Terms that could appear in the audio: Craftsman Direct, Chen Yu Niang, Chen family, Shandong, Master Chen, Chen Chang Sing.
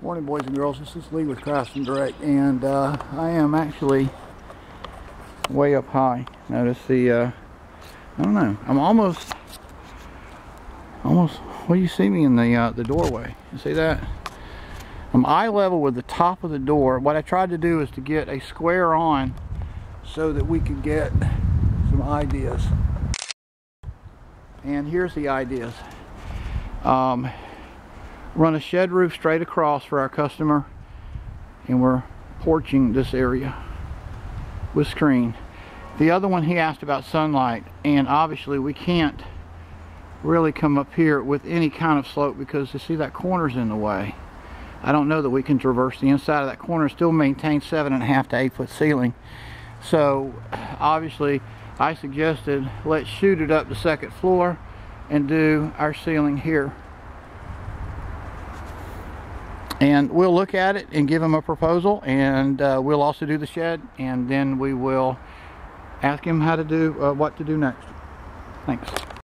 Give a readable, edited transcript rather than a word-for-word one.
Morning, boys and girls. This is Lee with Craftsman Direct, and I am actually way up high. Notice the I don't know, I'm almost well, you see me in the doorway. You see that? I'm eye level with the top of the door. What I tried to do is to get a square on so that we could get some ideas. And here's the ideas. Run a shed roof straight across for our customer, and we're porching this area with screen. The other one, he asked about sunlight, and obviously we can't really come up here with any kind of slope because you see that corner's in the way. I don't know that we can traverse the inside of that corner and still maintain 7.5 to 8 foot ceiling. So obviously I suggested let's shoot it up the second floor and do our ceiling here. And we'll look at it and give him a proposal, and we'll also do the shed, and then we will ask him how to do what to do next. Thanks.